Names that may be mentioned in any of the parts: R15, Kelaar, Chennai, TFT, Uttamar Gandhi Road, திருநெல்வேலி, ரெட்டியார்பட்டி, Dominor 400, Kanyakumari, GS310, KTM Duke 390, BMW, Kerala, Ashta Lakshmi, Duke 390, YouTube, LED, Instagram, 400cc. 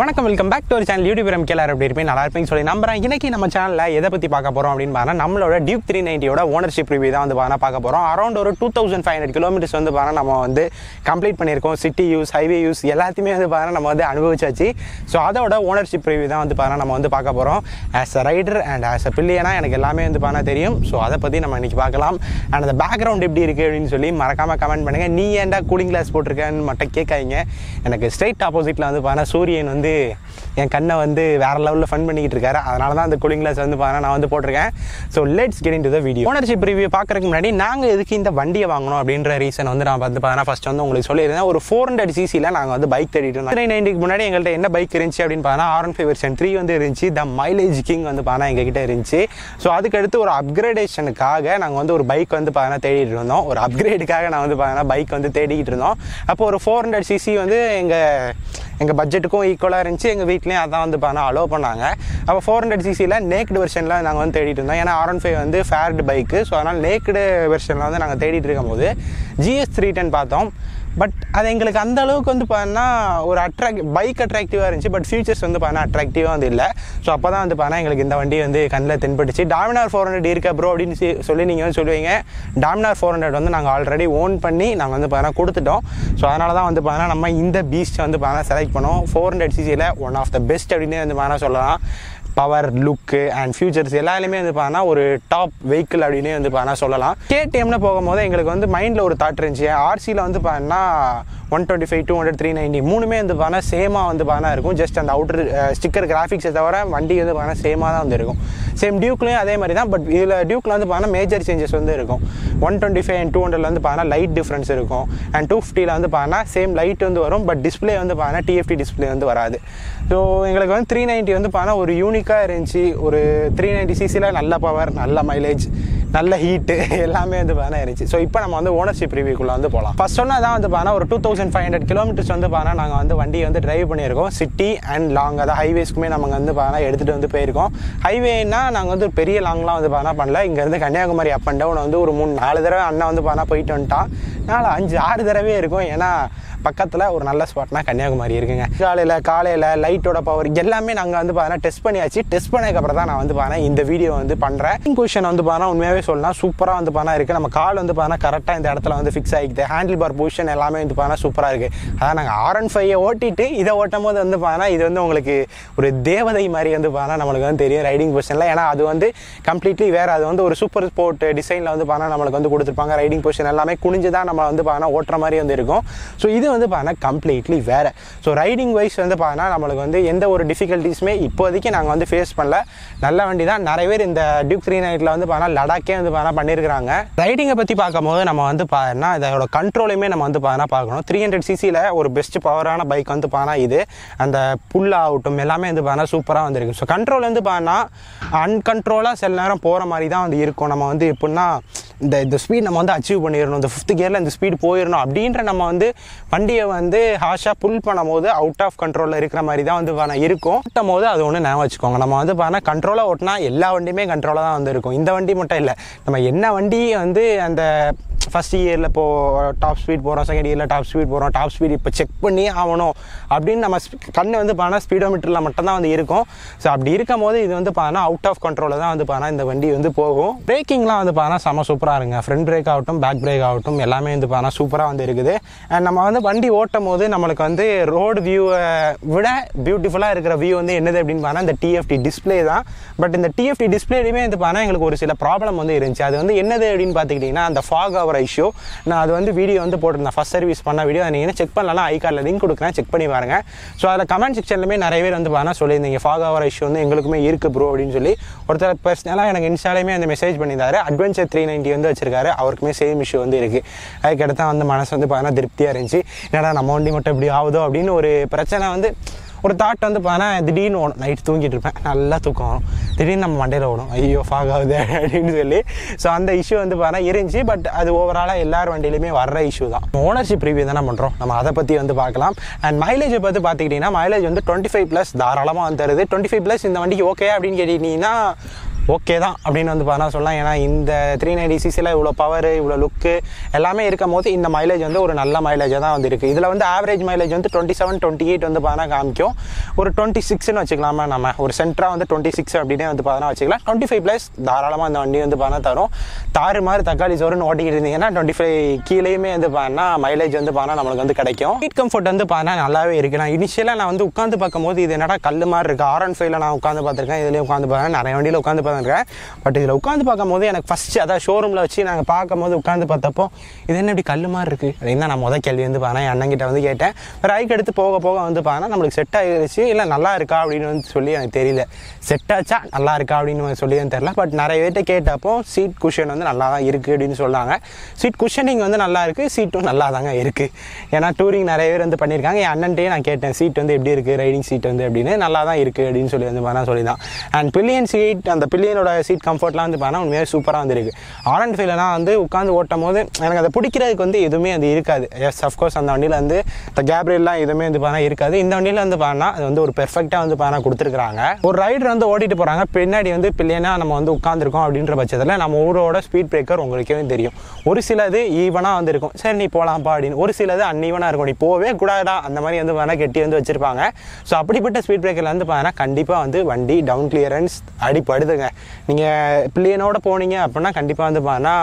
Welcome back to our channel YouTube. I am Kelaar. Duke 390 ownership review around 2,500 kilometers complete city use, highway use, so ownership review as a rider and as a pillana, so and the background comment cooling glass and straight opposite என் கண்ணை வந்து வேற லெவல்ல fun பண்ணிட்டு இருக்காரு. அதனால தான் அந்த cooling glass வந்து பாறா நான் வந்து போட்டுருக்கேன். So let's get into the video. Ownership review பார்க்கறதுக்கு முன்னாடி நாங்க எதுக்கு இந்த வண்டியை வாங்கணும் அப்படிங்கற ரீசன் வந்து நான் வந்து பாறா ஃபர்ஸ்ட் வந்து உங்களுக்கு சொல்லிறேன். ஒரு 400 cc ல நாங்க வந்து பைக் தேடிட்டோம். 390 க்கு முன்னாடி எங்கள்ட்ட என்ன பைக் இருந்துச்சு அப்படினு பாறா R15 வெர்ஷன் 3 வந்து இருந்துச்சு. தி மைலேஜ் கிங் வந்து பாறா எங்க கிட்ட இருந்துச்சு. So அதுக்கு அடுத்து ஒரு அப்கிரேடேஷனுக்காக நாங்க வந்து ஒரு பைக் வந்து பாறா தேடிட்டு இருந்தோம். ஒரு அப்கிரேடுக்காக நான் வந்து பாறா பைக் வந்து தேடிட்டு இருந்தோம். அப்போ ஒரு 400 cc வந்து எங்க பட்ஜெட்டுக்கும் ஈக்குவலா இருந்துச்சு. எங்க வீட்லயும் அதான் வந்து பானா அலோ பண்ணாங்க. அப்ப 400 cc ல நேக்ட் வெர்ஷன்ல நாங்க வந்து தேடிட்டு இருந்தோம். ஏனா R15 வந்து ஃபேர்ட் பைக். சோ அதனால நேக்ட் வெர்ஷன்ல வந்து நாங்க தேடிட்டு இருக்கும்போது GS310 பார்த்தோம். பட் அது எங்களுக்கு அந்த அளவுக்கு வந்து பானா ஒரு பைக் அட்ராக்டிவா இருந்துச்சு. பட் ஃபியூச்சர்ஸ் வந்து பானா அட்ராக்டிவா வந்து இல்ல. சோ அப்பதான் வந்து பானா எங்களுக்கு இந்த வண்டி வந்து கண்ணுல தென்பட்டுச்சு. Dominor 400 இருக்கா ப்ரோ அப்படினு சொல்லி நீங்க வந்து சொல்லுவீங்க. Dominor 400 வந்து நாங்க ஆல்ரெடி ஓன் பண்ணி நாங்க வந்து பானா கொடுத்துட்டோம். சோ அதனால தான் வந்து பானா நம்ம இந்த பீஸ்ட் வந்து பானா செலக்ட் பண்ணோம். 400 cc ல one of the best அப்படினே வந்து பானா சொல்லலாம். பவர், லுக் அண்ட் ஃபியூச்சர்ஸ் எல்லாமே வந்து பார்த்தா ஒரு டாப் வெஹிக்கிள் அப்படின்னே வந்து பார்த்தா சொல்லலாம். KTMல போகும்போது எங்களுக்கு வந்து மைண்டில் ஒரு தாட் இருந்துச்சு. RCல வந்து பார்த்தா 125, 200, 390 மூணுமே வந்து பார்த்தா சேமாக வந்து பார்த்தா இருக்கும். ஜஸ்ட் அந்த அவுட்டர் ஸ்டிக்கர் கிராஃபிக்ஸை தவிர வண்டி வந்து பார்த்தா சேமாக தான் வந்து இருக்கும். சேம் டியூக்லையும் அதே மாதிரி தான். பட் இதில் டியூக்கில் வந்து பார்த்தா மேஜர் சேஞ்சஸ் வந்து இருக்கும். 125 அண்ட் 200ல வந்து பார்த்தா லைட் டிஃப்ரென்ஸ் இருக்கும். அண்ட் 250ல வந்து பார்த்தா சேம் லைட் வந்து வரும். பட் டிஸ்பிளே வந்து பார்த்தா TFT டிஸ்பிளே வந்து வராது. ஸோ எங்களுக்கு வந்து 390 வந்து பார்த்தா ஒரு யூனிக்காக இருந்துச்சு. ஒரு 390 சிசியில் நல்ல பவர், நல்ல மைலேஜ், நல்ல ஹீட்டு எல்லாமே வந்து பார்த்தா இருந்துச்சு. ஸோ இப்போ நம்ம வந்து ஓனர்ஷிப் ரிவ்யூக்குள்ளே வந்து போகலாம். ஃபர்ஸ்ட் சொன்னால் தான் வந்து பார்த்தா ஒரு 2500 கிலோமீட்டர்ஸ் வந்து பார்த்தா நாங்கள் வந்து வண்டியை வந்து டிரைவ் பண்ணியிருக்கோம். சிட்டி அண்ட் லாங், அதாவது ஹைவேஸ்க்குமே நாங்கள் வந்து பார்த்தா எடுத்துகிட்டு வந்து போயிருக்கோம். ஹைவேன்னா நாங்கள் வந்து பெரிய லாங்லாம் வந்து பார்த்தா பண்ணல. இங்கேருந்து கன்னியாகுமரி அப் அண்ட் டவுன் வந்து ஒரு 3-4 தடவை அண்ணா வந்து பார்த்தா போயிட்டு வந்துட்டான். 4-5-6 தடவையே இருக்கும். ஏன்னா பக்கத்தில் ஒரு நல்ல ஸ்பாட்னா கன்னியாகுமரி இருக்குங்க. காலையில் லைட்டோட பவர் எல்லாமே நாங்கள் வந்து பார்த்தா டெஸ்ட் பண்ணியாச்சு. டெஸ்ட் பண்ணதுக்கப்புறம் தான் நான் வந்து பார்த்தா இந்த வீடியோ வந்து பண்ணுறேன். கொஷன் வந்து பார்த்தா உண்மையாகவே சொல்லலாம் சூப்பராக வந்து பார்த்தா இருக்குது. நம்ம கால் வந்து பார்த்தா கரெக்டாக இந்த இடத்துல வந்து ஃபிக்ஸ் ஆகிக்குது. ஹேண்டில் பார் பொசிஷன் எல்லாமே வந்து பார்த்தா சூப்பராக இருக்குது. அதான் நாங்கள் R15 ஓட்டிட்டு இதை ஓட்டும் போது வந்து பார்த்தா இது வந்து உங்களுக்கு ஒரு தேவதை மாதிரி வந்து பார்த்தா நம்மளுக்கு வந்து தெரியும் ரைடிங் பொசிஷனில். ஏன்னா அது வந்து கம்ப்ளீட்லி வேறு. அது வந்து ஒரு சூப்பர் ஸ்போர்ட் டிசைனில் வந்து பார்த்தா நம்மளுக்கு வந்து கொடுத்துருப்பாங்க. ரைடிங் பொசிஷன் எல்லாமே குனிஞ்சு தான் நம்ம வந்து பார்த்தா ஓட்டுற மாதிரி வந்து இருக்கும். ஸோ இது வந்து பார்த்தா கம்ப்ளீட்லி வேறு. ஸோ ரைடிங் வைஸ் வந்து பார்த்தா நம்மளுக்கு வந்து எந்த ஒரு டிஃபிகல்ட்டிஸுமே இப்போதைக்கு நாங்கள் வந்து ஃபேஸ் பண்ணல. நல்ல வண்டி தான். நிறைய பேர் இந்த டியூக் 390ல வந்து பார்த்தா லடாக்கே வந்து பார்த்தா பண்ணியிருக்கிறாங்க. ரைடிங்கை பற்றி பார்க்கும்போது நம்ம வந்து பார்த்தா இதோட கண்ட்ரோலையுமே நம்ம வந்து பார்த்தா பார்க்கணும். 300 சிசியில் ஒரு பெஸ்ட் பவரான பைக் வந்து பார்த்தா இது. அந்த புல் ஆகட்டும் எல்லாமே வந்து பார்த்தா சூப்பராக வந்துருக்கு. ஸோ கண்ட்ரோல் வந்து பார்த்தா அன்கண்ட்ரோலாக சில நேரம் போகிற மாதிரி தான் வந்து இருக்கும். நம்ம வந்து எப்படின்னா இந்த ஸ்பீட் நம்ம வந்து அச்சீவ் பண்ணிடணும், இந்த 5th கியரில் இந்த ஸ்பீடு போயிடணும் அப்படின்ற நம்ம வந்து வண்டியை வந்து ஹாஷாக புல் பண்ணும் போது அவுட் ஆஃப் கண்ட்ரோலில் இருக்கிற மாதிரி தான் வந்து பார்த்தா இருக்கும். ஓட்டும் போது அது ஒன்று ஞாபகம் வச்சுக்கோங்க. நம்ம வந்து பார்த்தா கண்ட்ரோலாக ஓட்டினா எல்லா வண்டியுமே கண்ட்ரோலாக தான் வந்து இருக்கும். இந்த வண்டி மட்டும் இல்லை, நம்ம என்ன வண்டி வந்து அந்த ஃபஸ்ட் இயரில் இப்போது டாப் ஸ்பீட் போகிறோம், செகண்ட் இயரில் டாப் ஸ்பீட் போகிறோம், டாப் ஸ்பீட் இப்போ செக் பண்ணி ஆகணும் அப்படின்னு நம்ம கண்ணை வந்து பார்த்தா ஸ்பீடோமீட்டரில் மட்டும்தான் வந்து இருக்கும். ஸோ அப்படி இருக்கும் போது இது வந்து பார்த்தா அவுட் ஆஃப் கண்ட்ரோலில் தான் வந்து பார்த்தா இந்த வண்டி வந்து போகும். பிரேக்கிங்லாம் வந்து பார்த்தா செம சூப்பராக இருங்க. ஃப்ரண்ட் பிரேக் ஆகட்டும், பேக் பிரேக் ஆகட்டும் எல்லாமே வந்து பார்த்தா சூப்பராக வந்து இருக்குது. அண்ட் நம்ம வந்து வண்டி ஓட்டும் போது நம்மளுக்கு வந்து ரோடு வியூவை விட பியூட்டிஃபுல்லாக இருக்கிற வியூ வந்து என்னது அப்படின்னு பார்த்தா இந்த TFT டிஸ்பிளே தான். பட் இந்த TFT டிஸ்பிளேலையுமே வந்து பார்த்தா எங்களுக்கு ஒரு சில ப்ராப்ளம் வந்து இருந்துச்சு. அது வந்து என்னது அப்படின்னு பார்த்துக்கிட்டிங்கன்னா அந்த ஃபாக் ஆகிற இஷ்யூ. நான் அது வந்து வீடியோ வந்து போட்டிருந்தேன். ஃபஸ்ட் சர்வீஸ் பண்ண வீடியோ அதை நீங்கள் செக் பண்ணலாம். ஐகார்டில் லிங்க் கொடுக்குறேன், செக் பண்ணி பாருங்க. ஸோ அதில் கமெண்ட் செக்ஷன்லுமே நிறைய பேர் வந்து பார்த்தா சொல்லியிருந்தீங்க ஃபாக் ஆகிற இஷ்யூ வந்து எங்களுக்குமே இருக்குது ப்ரோ அப்படின்னு சொல்லி. ஒருத்தர் பர்சனலாக எனக்கு இன்ஸ்டாலேயுமே அந்த மெசேஜ் பண்ணியிருந்தாரு. அட்வென்ச்சர் 390 வந்து வச்சிருக்காரு. அவருக்குமே சேம் இஷ்யூ வந்து இருக்குது. அதுக்கடுத்தா வந்து மனசு வந்து பார்த்தா திருப்தியாக இருந்துச்சு. என்னடா நம்ம வண்டி மட்டும் இப்படி ஆகுதோ அப்படின்னு ஒரு பிரச்சனை வந்து ஒரு தாட் வந்து பார்த்தா திடீர்னு ஓடும். நைட் தூங்கிட்டு இருப்பேன், நல்லா தூக்கம் வரும், திடீர்னு நம்ம மண்டையில் ஓடும், ஐயோ ஃபாக் ஆகுது அப்படின்னு சொல்லி. ஸோ அந்த இஷ்யூ வந்து பார்த்தா இருந்துச்சு. பட் அது ஓவராலாக எல்லார் வண்டியிலையுமே வர்ற இஷ்யூ தான். ஓனர்ஷிப் ரிவ்யூ தானே பண்ணுறோம், நம்ம அதை பற்றி வந்து பார்க்கலாம். அண்ட் மைலேஜை பார்த்து பார்த்துக்கிட்டிங்கன்னா மைலேஜ் வந்து 25+ தாராளமாக வந்து தருது. 25+ இந்த வண்டிக்கு ஓகே அப்படின்னு கேட்டிங்கன்னா ஓகே தான் அப்படின்னு வந்து பார்த்தா சொல்லலாம். ஏன்னா இந்த 390cc இவ்வளோ பவர் இவ்வளோ லுக்கு எல்லாமே இருக்கும் போது இந்த மைலேஜ் வந்து ஒரு நல்ல மைலேஜாக தான் வந்து இருக்குது. இதில் வந்து ஆவரேஜ் மைலேஜ் வந்து 27-28 வந்து பார்த்தா காமிக்கும். ஒரு 26ன்னு வச்சுக்கலாமா, நம்ம ஒரு சென்ட்ரா வந்து 26 அப்படின்னே வந்து பார்த்தா வச்சுக்கலாம். 25+ தாராளமாக அந்த வண்டி வந்து பார்த்தா தரும். தாறு மாதிரி தக்காளி சோறுன்னு ஓட்டிக்கிட்டு இருந்தீங்கன்னா 25 கீழேயுமே வந்து பார்த்தா மைலேஜ் வந்து பார்த்தா நம்மளுக்கு வந்து கிடைக்கும். சீட் கம்ஃபர்ட் வந்து பார்த்தா நல்லாவே இருக்குது. நான் இனிஷியலாக நான் வந்து உட்காந்து பார்க்கும் போது இது என்னடா கல் மாதிரி இருக்குது. R15 நான் உட்காந்து பார்த்துருக்கேன், இதுலேயும் உட்காந்து பார்த்தேன், நிறைய வண்டியில் உட்காந்து பார்த்துருக்கேன். பட் இதில் உட்காந்து பார்க்கும் போது எனக்கு ஃபர்ஸ்ட் அதாவது ஷோரூமில் வச்சு நாங்கள் பார்க்கும் போது உட்காந்து பார்த்தப்போ இது என்ன இப்படி கல் மாதிரி இருக்குது அப்படின்னு நான் முதல் கேள்வி வந்து பார்த்தேன். என் அண்ணங்கிட்ட வந்து கேட்டேன். ரைக் எடுத்து போக போக வந்து பார்த்தா நம்மளுக்கு செட் ஆகிடுச்சு. இல்லை நல்லா இருக்கா அப்படின்னு வந்து சொல்லி எனக்கு தெரியல, செட் ஆச்சா நல்லா இருக்கா அப்படின்னு சொல்லி தான் தெரியல. பட் நிறைய பேர்கிட்ட கேட்டப்போ சீட் குஷன் வந்து நல்லா தான் இருக்குது அப்படின்னு சொன்னாங்க. சீட் குஷனிங் வந்து நல்லா இருக்குது, சீட்டும் நல்லா தாங்க இருக்குது. ஏன்னா டூரிங் நிறைய பேர் வந்து பண்ணியிருக்காங்க. என் அண்ணன்ட்டே நான் கேட்டேன் சீட் வந்து எப்படி இருக்குது ரைடிங் சீட் வந்து அப்படின்னு, நல்லா தான் இருக்குது அப்படின்னு சொல்லி வந்து பார்த்தா சொல்லிதான். அண்ட் பில்லியன் சீட், அந்த பில்லியனோட சீட் கம்ஃபர்ட்லாம் வந்து பார்த்தா உண்மையாக சூப்பராக வந்துருக்கு. R15 வந்து உட்காந்து ஓட்டும் போது எனக்கு அதை பிடிக்கிறதுக்கு வந்து எதுவுமே அது இருக்காது. எஸ் அஃப்கோர்ஸ் அந்த வண்டியில் வந்து இந்த கேப்ரியல்லாம் எதுவுமே வந்து பார்த்தா இருக்காது. இந்த வண்டியில் வந்து பார்த்தா அது வந்து ஒரு பெர்ஃபெக்டாக வந்து பார்த்தா கொடுத்துருக்காங்க. ஒரு ரைடர் வந்து ஓட்டிட்டு போகிறாங்க, பின்னாடி வந்து பில்லியனாக நம்ம வந்து உட்காந்துருக்கோம் அப்படின்ற பட்சத்தில் நம்ம ஊரோட ஸ்பீட் பிரேக்கர் உங்களுக்கே தெரியும். ஒரு சிலது ஈவனாக வந்து இருக்கும், சரி நீ போகலாம்ப்பா அப்படின்னு. ஒரு சிலது அன்ஈவனாக இருக்கும், நீ போவே கூடாதா அந்த மாதிரி வந்து பார்த்தா கெட்டி வந்து வச்சுருப்பாங்க. ஸோ அப்படிப்பட்ட ஸ்பீட் பிரேக்கரில் வந்து பார்த்தீங்கன்னா கண்டிப்பாக வந்து வண்டி டவுன் கிளியரன்ஸ் அடிப்படுதுங்க. நீங்கள் பிள்ளையனோட போனீங்க அப்படின்னா கண்டிப்பாக வந்து பார்த்தீங்கன்னா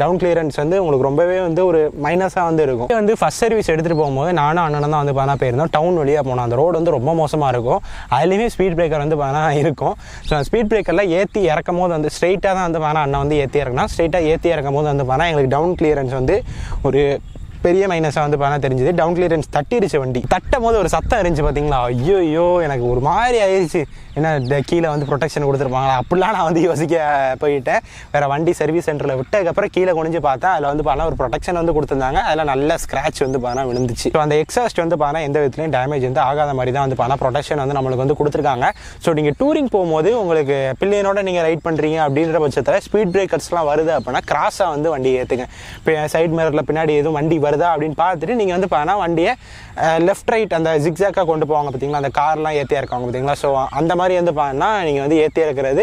டவுன் கிளியரன்ஸ் வந்து உங்களுக்கு ரொம்பவே வந்து ஒரு மைனஸாக வந்து இருக்கும். இது வந்து ஃபஸ்ட் சர்வீஸ் எடுத்துகிட்டு போகும்போது நானும் அண்ணனும் தான் வந்து பார்த்தா போயிருந்தோம். டவுன் வழியாக போனோம், அந்த ரோடு வந்து ரொம்ப மோசமாக இருக்கும். அதுலேயுமே ஸ்பீட் பிரேக்கர் வந்து பார்த்தா இருக்கும். ஸோ அந்த ஸ்பீட் பிரேக்கரில் ஏற்றி இறக்கும் போது வந்து ஸ்ட்ரெயிட்டாக தான் வந்து பார்த்தா அண்ணன் வந்து ஏற்றி இறக்கணும். ஸ்ட்ரெயிட்டாக ஏற்றி இறக்கும் போது வந்து பார்த்தா எங்களுக்கு டவுன் கிளியரன்ஸ் வந்து ஒரு பெரிய மைனஸாக வந்து பார்த்தா தெரிஞ்சுது. டவுன் கிளியரன்ஸ் தட்டிருச்சு, வண்டி தட்டும் போது ஒரு சத்தம் இருந்துச்சு பார்த்தீங்களா. ஐயோ ஐயோ எனக்கு ஒரு மாதிரி ஆயிடுச்சு. ஏன்னா கீழே வந்து ப்ரொடெக்ஷன் கொடுத்துருப்பாங்களா அப்படிலாம் நான் வந்து யோசிக்க போயிட்டேன். வேறு வண்டி சர்வீஸ் சென்டரில் விட்டதுக்கப்புறம் கீழே குனிஞ்சு பார்த்தா அதில் வந்து பார்த்தா ஒரு ப்ரொடெக்ஷன் வந்து கொடுத்துருந்தாங்க. அதில் நல்ல ஸ்க்ராட்ச் வந்து பார்த்தா விழுந்துச்சு. ஸோ அந்த எக்ஸாஸ்ட் வந்து பார்த்தா எந்த விதத்துலையும் டேமேஜ் வந்து ஆகாத மாதிரி தான் வந்து பார்த்தா ப்ரொடெக்ஷன் வந்து நம்மளுக்கு வந்து கொடுத்துருக்காங்க. ஸோ நீங்கள் டூரிங் போகும்போது உங்களுக்கு பிள்ளையனோட நீங்கள் ரைட் பண்ணுறீங்க அப்படின்ற பட்சத்தில் ஸ்பீட் பிரேக்கர்ஸ்லாம் வருது அப்படின்னா கிராஸாக வந்து வண்டி ஏற்றுங்க. இப்போ சைட் மிரரில் பின்னாடி எதுவும் வண்டி வருதா அப்படின்னு பார்த்துட்டு நீங்கள் வந்து பார்த்தா வண்டியை லெஃப்ட் ரைட் அந்த ஜிக்ஸாக்காக கொண்டு போவாங்க பார்த்தீங்களா, அந்த கார்லாம் ஏற்றியாக இருக்காங்க பார்த்தீங்களா. ஸோ அந்த மாதிரி வந்து பார்த்தா நீங்கள் வந்து ஏற்றியாக இருக்கிறது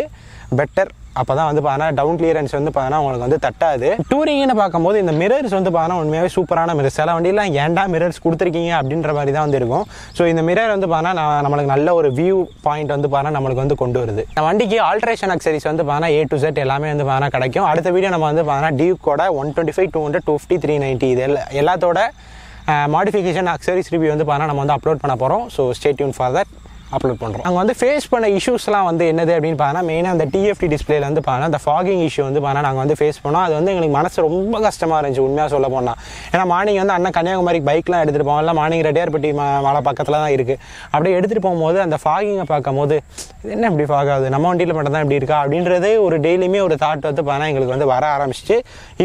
பெட்டர். அப்போ தான் வந்து பார்த்தா டவுன் கிளியரன்ஸ் வந்து பார்த்தா உங்களுக்கு வந்து தட்டாது. டூரிங்னு பார்க்கும்போது இந்த மிரர்ஸ் வந்து பார்த்தா உண்மையாகவே சூப்பரான மிரர்ஸ். சில வண்டியெலாம் ஏன்டா மிரர்ஸ் கொடுத்துருக்கீங்க அப்படின்ற மாதிரி தான் வந்து இருக்கும். ஸோ இந்த மிரர் வந்து பார்த்தா நம்மளுக்கு நல்ல ஒரு வியூ பாயிண்ட் வந்து பார்த்தா நம்மளுக்கு வந்து கொண்டு வருது. இந்த வண்டிக்கு ஆல்ட்ரேஷன் அக்சரிஸ் வந்து பார்த்தா A to Z எல்லாமே வந்து பார்த்தா கிடைக்கும். அடுத்த வீடியோ நம்ம வந்து பார்த்தா டியூக்கோட 125, 200, 250, 390 இது எல்லாத்தோட மாடிஃபிகேஷன் அக்சரிஸ் ரிவ்யூ வந்து பார்த்தா நம்ம வந்து அப்லோட் பண்ண போகிறோம். So stay tune for that upload பண்ணுறோம். அங்கே வந்து ஃபேஸ் பண்ண இஷ்யூஸ்லாம் வந்து என்னது அப்படின்னு பார்த்தா மெயினாக அந்த TFT டிஸ்பிளேல வந்து பார்த்தா அந்த ஃபாகிங் இஷ்யூ வந்து பார்த்தா நாங்கள் வந்து ஃபேஸ் பண்ணோம். அது வந்து எங்களுக்கு மனசு ரொம்ப கஷ்டமாக இருந்துச்சு உண்மையாக சொல்ல போனால். ஏன்னா மார்னிங் வந்து அண்ணன் கன்னியாகுமரி பைக்லாம் எடுத்துகிட்டு போவோம்ல, மார்னிங் ரெட்டியார்பட்டி மலை பக்கத்தில் தான் இருக்குது. அப்படியே எடுத்துகிட்டு போகும்போது அந்த ஃபாகிங்கை பார்க்கும் போது என்ன இப்படி ஃபாக் ஆகுது, நம்ம வண்டியில் மட்டும் தான் இப்படி இருக்கா அப்படின்றதே ஒரு டெய்லியுமே ஒரு தாட் வந்து பார்த்தா எங்களுக்கு வந்து வர ஆரம்பிச்சு.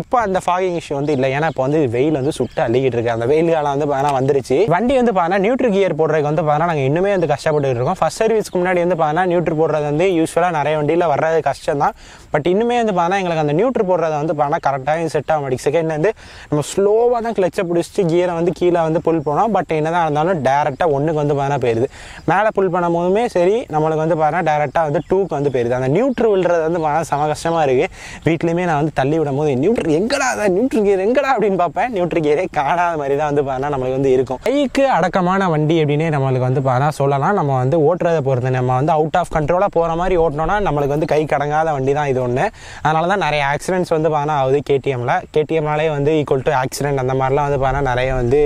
இப்போ அந்த ஃபாகிங் இஷ்யூ வந்து இல்லை, ஏன்னா இப்போ வந்து வெயில் வந்து சுட்டு அள்ளிக்கிட்டு இருக்குது. அந்த வெயில் காலம் வந்து பார்த்தா வந்துருச்சு. வண்டி வந்து பார்த்தா நியூட்ரி கியர் போடுறதுக்கு வந்து பார்த்தா நாங்கள் இன்னுமே வந்து கஷ்டப்பட்டு இருக்கும். ஃபர்ஸ்ட் சர்வீஸ்க்கு முன்னாடி வந்து பார்த்தா நியூட்ரு போடுறது வந்து யூஸ்வலாக நிறைய வண்டியில் வர்றது கஷ்டம் தான். பட் இன்னுமே வந்து பார்த்தா எங்களுக்கு அந்த நியூட்ரு போடுறத வந்து பார்த்தா கரெக்டாக செட் ஆக மாட்டேங்குது. செகண்ட் வந்து நம்ம ஸ்லோவாக தான் கிளச்சை பிடிச்சிட்டு கியரை வந்து கீழே வந்து புல் போனோம். பட் என்ன தான் இருந்தாலும் டேரெக்டாக 1க்கு வந்து பார்த்தா போயிடுது. மேலே புல் பண்ணும் போதுமே சரி நம்மளுக்கு வந்து பார்த்தா டேரெக்டாக வந்து 2க்கு வந்து போயிடுது. அந்த நியூட்ரு விழுறது வந்து பார்த்தா செம கஷ்டமாக இருக்குது. வீட்லேயுமே நான் வந்து தள்ளி விடும் போது நியூட்ரு எங்கடா, அதான் நியூட்ரு கியர் எங்கடா அப்படின்னு பார்ப்பேன். நியூட்ரு கியரே காணாத மாதிரி தான் வந்து பார்த்தா நம்மளுக்கு வந்து இருக்கும். பைக்கு அடக்கமான வண்டி அப்படின்னே நம்மளுக்கு வந்து பார்த்தா சொல்லலாம். நம்ம வந்து ஓட்டுறதை பொறுத்து நம்ம வந்து அவுட் ஆஃப் கண்ட்ரோலாக போகிற மாதிரி ஓட்டினோன்னா நம்மளுக்கு வந்து கை கடங்காத வண்டி தான் இது ஒன்று. அதனால தான் நிறைய ஆக்சிடென்ட்ஸ் வந்து பார்த்தா ஆகுது. KTMனாலே வந்து ஈக்குவல் டு ஆக்சிடென்ட் அந்த மாதிரிலாம் வந்து பார்த்தா நிறைய வந்து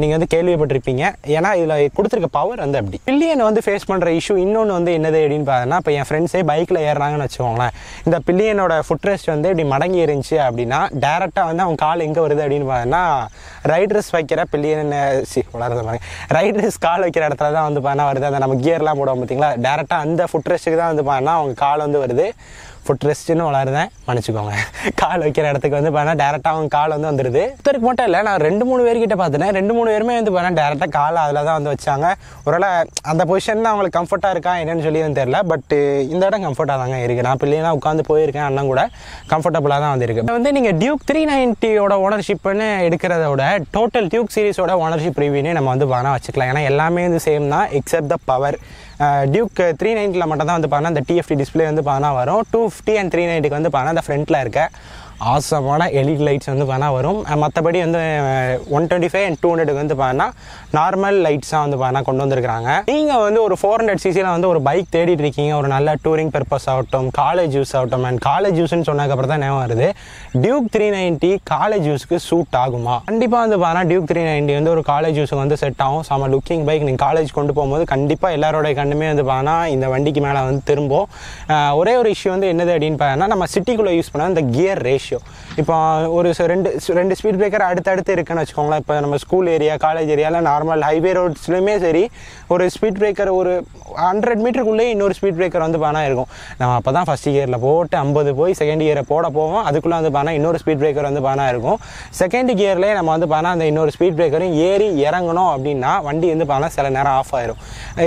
நீங்கள் வந்து கேள்விப்பட்டிருப்பீங்க. ஏன்னா இதில் கொடுத்துருக்க பவர் வந்து அப்படி. பில்லியன் வந்து ஃபேஸ் பண்ணுற இஷ்யூ இன்னொன்று வந்து என்னது அப்படின்னு பார்த்தோன்னா, இப்போ என் ஃப்ரெண்ட்ஸே பைக்கில் ஏறுறாங்கன்னு வச்சுக்கோங்களேன், இந்த பில்லியனோட ஃபுட் ரெஸ்ட் வந்து இப்படி மடங்கி இருந்துச்சு அப்படின்னா டேரெக்டாக வந்து அவங்க கால் எங்கே வருது அப்படின்னு பார்த்தோன்னா ரைடர்ஸ் வைக்கிற பில்லியன் ரைடர்ஸ் கால் வைக்கிற இடத்துல தான் வந்து பார்த்தா வருது. அதை நம்ம கியர்லாம் போடுவோம் பார்த்தீங்களா, டேரெக்டாக அந்த ஃபுட் ரெஸ்ட்டுக்கு தான் வந்து பார்த்தா அவங்க கால் வந்து வருது. ஃபுட் ரெஸ்ட்டுன்னு வளருதேன் மன்னிச்சுக்கோங்க, கால் வைக்கிற இடத்துக்கு வந்து பார்த்தா டேரெக்டாக அவங்க கால் வந்து வந்துடுது. ஒருத்தருக்கு மட்டும் இல்லை, நான் 2-3 பேர்கிட்ட பார்த்துட்டேன். 2-3 பேருமே வந்து பார்த்தா டேரெக்டாக காலை அதில் தான் வந்து வச்சாங்க. ஒருவேளை அந்த பொசிஷன் அவங்களுக்கு கம்ஃபர்ட்டாக இருக்கா என்னன்னு சொல்லி வந்து தெரில. பட் இந்த இடம் கம்ஃபர்ட்டாக தாங்க இருக்குது. நான் பிள்ளைனா உட்காந்து போயிருக்கேன், அண்ணன் கூட கம்ஃபர்டபுளாக தான் வந்துருக்கு. இப்போ வந்து நீங்கள் டியூக் 390யோட ஓனர்ஷிப்னு எடுக்கிறத விட டோட்டல் டியூக் சீரிஸோட ஓனர்ஷிப் ரிவ்யூனே நம்ம வந்து பார்த்தா வச்சுக்கலாம். ஏன்னா எல்லாமே வந்து சேம் தான் எக்ஸப்ட் த பவர். Duke 390 மட்டும் தான் வந்து பாருங்க அந்த TFT டிஸ்ப்ளே வந்து பாருங்க வரும். 250 and 390 க்கு வந்து பாருங்க அந்த ஃப்ரண்ட்ல இருக்க ஆசமான எல்இடி லைட்ஸ் வந்து பாருங்க வரும். மற்றபடி வந்து 125 and 200 க்கு வந்து பாருங்க நார்மல் லைட்ஸா வந்து பாருங்க கொண்டு வந்திருக்காங்க. நீங்க வந்து ஒரு 400 cc ல வந்து ஒரு பைக் தேடிட்டு இருக்கீங்க, ஒரு நல்ல டூரிங் பர்பஸ் ஆகட்டும், காலேஜ் யூஸ் ஆகட்டும், அண்ட் காலேஜ் யூஸ்னு சொன்னதுக்கு அப்புறம் தான் ஞாபகம் வருது Duke 390 காலேஜ் யூஸ்க்கு சூட் ஆகுமா? கண்டிப்பா வந்து பாருங்க Duke 390 வந்து ஒரு காலேஜ் யூஸ்க்கு வந்து செட் ஆகும். சம லுக்கிங் பைக், நீங்க காலேஜ் கொண்டு போகும்போது கண்டிப்பா எல்லாரோட கண்ணுமே வந்து பாருங்க இந்த வண்டிக்கு மேல வந்து திரும்பும். ஒரே ஒரு இஷ்யூ வந்து என்னது அப்படின்னு பாருங்க, நம்ம சிட்டிக்குள்ள யூஸ் பண்ண இந்த கியர் ரேஷியோ இப்போ ஒரு ரெண்டு ஸ்பீட் பிரேக்கர் அடுத்தடுத்து இருக்குன்னு வச்சுக்கோங்களேன். இப்போ நம்ம ஸ்கூல் ஏரியா, காலேஜ் ஏரியாவில், நார்மல் ஹைவே ரோட்ஸ்லையுமே சரி, ஒரு ஸ்பீட் பிரேக்கர் ஒரு 100 மீட்டருக்குள்ளேயே இன்னொரு ஸ்பீட் பிரேக்கர் வந்து பானா இருக்கும். நம்ம அப்போ தான் ஃபஸ்ட் கியரில் போட்டு 50 போய் செகண்ட் கியரை போட போவோம், அதுக்குள்ளே வந்து பானா இன்னொரு ஸ்பீட் பிரேக்கர் வந்து பானா இருக்கும். செகண்ட் கியர்லேயே நம்ம வந்து பானா அந்த இன்னொரு ஸ்பீட் பிரேக்கரும் ஏறி இறங்கணும் அப்படின்னா வண்டி வந்து பானா சில நேரம் ஆஃப் ஆயிரும்.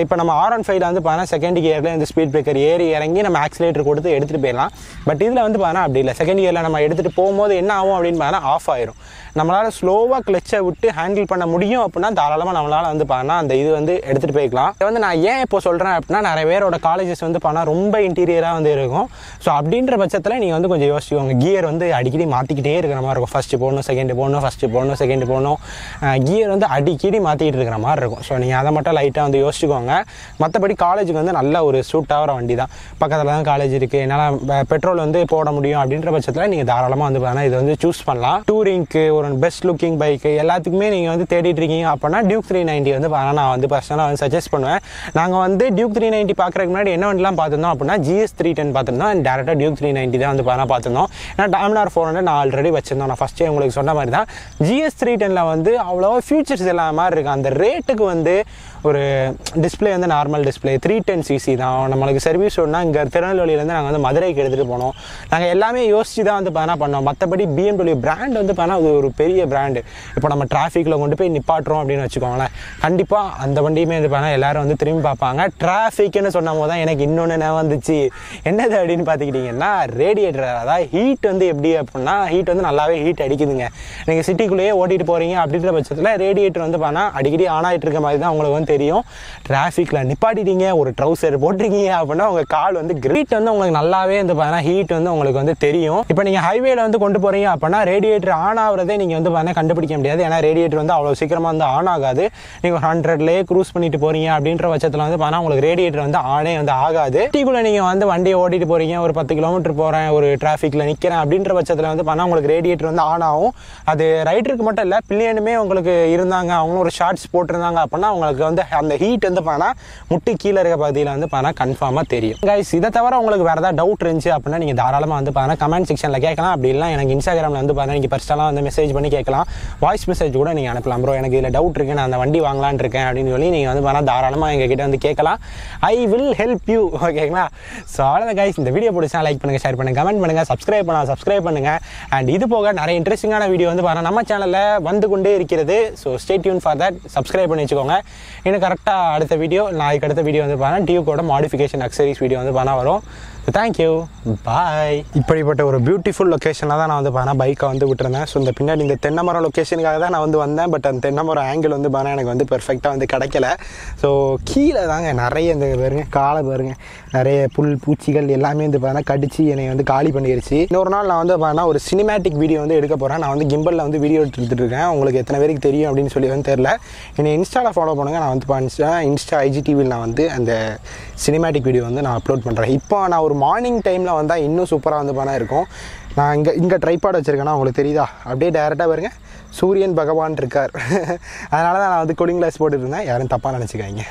இப்போ நம்ம R15 வந்து பானா செகண்ட் கியர்லேயே இந்த ஸ்பீட் பிரேக்கர் ஏறி இறங்கி நம்ம ஆக்சிலேட்டர் கொடுத்து எடுத்துகிட்டு போயிடலாம். பட் இதில் வந்து பானா அப்படி இல்லை, செகண்ட் கியரில் நம்ம எடுத்துகிட்டு போகும்போது என்ன ஆகும் அப்படின்னு பார்த்தா ஆஃப் ஆயிரும். நம்மளால் ஸ்லோவாக கிளச்சை விட்டு ஹேண்டில் பண்ண முடியும் அப்படின்னா தாராளமாக நம்மளால் வந்து பார்த்தா அந்த இது வந்து எடுத்துகிட்டு போய்க்கலாம். இதை வந்து நான் ஏன் இப்போ சொல்கிறேன் அப்படின்னா, நிறைய பேரோட காலேஜஸ் வந்து பார்த்தா ரொம்ப இன்டீரியராக வந்து இருக்கும். ஸோ அப்படின்ற பட்சத்தில் நீங்கள் வந்து கொஞ்சம் யோசிச்சுக்கோங்க, கியர் வந்து அடிக்கடி மாற்றிக்கிட்டே இருக்கிற மாதிரி இருக்கும். ஃபஸ்ட்டு போடணும், செகண்டு போடணும், ஃபஸ்ட்டு போடணும், செகண்டு போடணும், கியர் வந்து அடிக்கடி மாற்றிக்கிட்டு இருக்கிற மாதிரி இருக்கும். ஸோ நீங்கள் அதை மட்டும் லைட்டாக வந்து யோசிச்சுக்கோங்க. மற்றபடி காலேஜுக்கு வந்து நல்ல ஒரு சூட் ஆகிற வண்டி தான். பக்கத்தில் தான் காலேஜ் இருக்குது, என்னால் பெட்ரோல் வந்து போட முடியும் அப்படின்ற பட்சத்தில் நீங்கள் தாராளமாக வந்து பார்த்தா இதை வந்து சூஸ் பண்ணலாம். டூரிங்க்கு ஒரு பெஸ்ட் லுக்கிங் பைக்கு எல்லாத்துக்குமே நீங்கள் வந்து தேடிட்டு இருக்கீங்க அப்படின்னா Duke 390 வந்து நான் வந்து பர்சனலாக வந்து சஜஸ்ட் பண்ணுவேன். நாங்கள் வந்து Duke 390 பார்க்குறதுக்கு முன்னாடி என்ன வண்டிலாம் பார்த்துருந்தோம் அப்படின்னா GS310 பார்த்துருந்தோம், அண்ட் டேரெக்டாக Duke 390 தான் வந்து பார்த்துருந்தோம். ஏன்னா Dominor 400 நான் ஆல்ரெடி வச்சுருந்தோம். நான் ஃபஸ்ட்டே உங்களுக்கு சொன்ன மாதிரி தான் GS310ல வந்து அவ்வளோவா ஃபியூச்சர்ஸ் எல்லாம் மாதிரி இருக்குது. அந்த ரேட்டுக்கு வந்து ஒரு டிஸ்பிளே வந்து நார்மல் டிஸ்பிளே 310cc தான். நம்மளுக்கு சர்வீஸ் ஒன்னா இங்கே திருநெல்வேலியிலேருந்து நாங்கள் வந்து மதுரைக்கு எடுத்துகிட்டு போனோம். நாங்கள் எல்லாமே யோசிச்சு தான் வந்து பார்த்தா பண்ணோம். மற்றபடி BMW பிராண்ட் வந்து பார்த்தா அது ஒரு பெரிய பிராண்டு. இப்போ நம்ம டிராஃபிக்கில் கொண்டு போய் நிப்பாட்டுறோம் அப்படின்னு வச்சுக்கோங்களேன், கண்டிப்பாக அந்த வண்டியுமே வந்து பார்த்தா எல்லோரும் வந்து திரும்பி பார்ப்பாங்க. டிராஃபிக்னு சொன்னும் போது தான் எனக்கு இன்னொன்று நான் வந்துச்சு என்னது அப்படின்னு பார்த்துக்கிட்டிங்கன்னா ரேடியேட்டர். அதாவது ஹீட் வந்து எப்படி அப்படின்னா, ஹீட் வந்து நல்லாவே ஹீட் அடிக்குதுங்க. நீங்கள் சிட்டிக்குள்ளேயே ஓட்டிகிட்டு போகிறீங்க அப்படின்ற பட்சத்தில் ரேடியேட்டர் வந்து பார்த்தா அடிக்கடி ஆன் ஆகிட்டு இருக்க மாதிரி தான் உங்களுக்கு வந்து தெரியும். டிராஃபிக்கில் நிப்பாட்டிட்டீங்க, ஒரு ட்ரௌசர் போட்டிருக்கீங்க அப்படின்னா உங்கள் கால் வந்து கிரீட் வந்து உங்களுக்கு நல்லாவே வந்து பார்த்தா ஹீட் வந்து உங்களுக்கு வந்து தெரியும். இப்போ நீங்கள் ஹைவேல வந்து கொண்டு போகிறீங்க அப்படின்னா ரேடியேட்டர் ஆன் ஆகிறதே நீங்கள் வந்து பார்த்தா கண்டுபிடிக்க முடியாது. ஏன்னா ரேடியேட்டர் வந்து அவ்வளோ சீக்கிரமாக வந்து ஆன் ஆகாது. நீங்கள் 100லேயே க்ரூஸ் பண்ணிட்டு போகிறீங்க அப்படின்ற பட்சத்தில் வந்து பார்த்தா உங்களுக்கு ரேடியேட்டர் வந்து ஆனே வந்து ஆகாது. சிட்டிக்குள்ளே நீங்கள் வந்து வண்டியை ஓட்டிட்டு போகிறீங்க, ஒரு 10 கிலோமீட்டர் போகிறேன், ஒரு டிராஃபிக்கில் நிற்கிறேன் அப்படின்ற பட்சத்தில் வந்து பார்த்தா உங்களுக்கு ரேடியேட்டர் வந்து ஆன் ஆகும். அது ரைடருக்கு மட்டும் இல்லை, பிள்ளையனுமே உங்களுக்கு இருந்தாங்க, அவங்களும் ஒரு ஷார்ட்ஸ் போட்டிருந்தாங்க அப்படின்னா அவங்களுக்கு வந்து அந்த ஹீட் வந்து பார்த்தா முட்டி கீழே இருக்க பகுதியில் வந்து பார்த்தா கன்ஃபார்மாக தெரியும். கைஸ், இதை தவிர உங்களுக்கு வேறு ஏதாவது டவுட் இருந்துச்சு அப்படின்னா நீங்கள் தாராளமாக வந்து பார்த்தா கமெண்ட் செக்ஷனில் கேட்கலாம். அப்படி இல்லை எனக்கு இன்ஸ்டாகிராமில் வந்து பார்த்தா நீங்கள் பர்ஸ்டெல்லாம் வந்து மெசேஜ் பண்ணி கேட்கலாம். வாய்ஸ் மெசேஜ் கூட நீங்கள் அனுப்பலாம். ப்ரோ எனக்கு இதில் டவுட் இருக்குது, நான் அந்த வண்டி வாங்கலான் இருக்கேன் அப்படின்னு சொல்லி நீங்கள் வந்து பார்த்தா தாராளமாக எங்ககிட்ட வந்து கேட்கலாம். ஐ வில் ஹெல்ப் யூ, ஓகேங்களா? ஸோ அவ்வளோ கைஸ், இந்த வீடியோ பிடிச்சா லைக் பண்ணுங்கள், ஷேர் பண்ணுங்கள், கமெண்ட் பண்ணுங்கள், சப்ஸ்கிரைப் பண்ணுங்கள். அண்ட் இது போக நிறைய இன்ட்ரெஸ்டிங்கான வீடியோ வந்து பார்த்தா நம்ம சேனலில் வந்து கொண்டே இருக்கிறது. So stay tune for that, subscribe பண்ணி வச்சுக்கோங்க. இன்னும் கரெக்டாக அடுத்த வீடியோ, நாளைக்கு அடுத்த வீடியோ வந்து பார்த்தா டியூக்கோட மாடிஃபிகேஷன் அக்சரிஸ் வீடியோ வந்து பார்த்தா வரும். Thank you, bye. இப்படிப்பட்ட ஒரு பியூட்டிஃபுல் லொக்கேஷனில் தான் நான் வந்து பார்த்தா பைக்கை வந்து விட்டுருந்தேன். ஸோ இந்த பின்னாடி இந்த தென்னைமரம் லொக்கேஷனுக்காக தான் நான் வந்து வந்தேன். பட் அந்த தென்னைமரம் ஆங்கிள் வந்து பார்த்தா எனக்கு வந்து பெர்ஃபெக்டாக வந்து கிடைக்கல. ஸோ கீழே தாங்க நிறைய இந்த பாருங்க, காலை பாருங்க, நிறைய புல் பூச்சிகள் எல்லாமே வந்து பார்த்தா கடிச்சு என்னை வந்து காலி பண்ணிடுச்சு. இன்னொரு நாள் நான் வந்து பார்த்தா ஒரு சினிமேட்டிக் வீடியோ வந்து எடுக்க போகிறேன். நான் வந்து கிம்பலில் வந்து வீடியோ எடுத்துகிட்டு இருக்கேன். உங்களுக்கு எத்தனை பேருக்கு தெரியும் அப்படின்னு சொல்லி வந்து தெரில. என்னை இன்ஸ்டாவில் ஃபாலோ பண்ணுங்கள். நான் வந்து பார்த்தா இன்ஸ்டா IGTVயில் நான் வந்து அந்த சினிமேட்டிக் வீடியோ வந்து நான் அப்லோட் பண்ணுறேன். இப்போ நான் ஒரு மார்னிங் டைமில் வந்தால் இன்னும் சூப்பராக வந்து பார்த்தா இருக்கும். நான் இங்கே ட்ரைபாட் வச்சுருக்கேன்னா உங்களுக்கு தெரியுதா? அப்படியே டைரெக்டாக பாருங்க, சூரியன் பகவான் இருக்கார். அதனால தான் நான் வந்து கூலிங் கிளாஸ் போட்டுருந்தேன், யாரும் தப்பாக நினச்சிக்காங்க.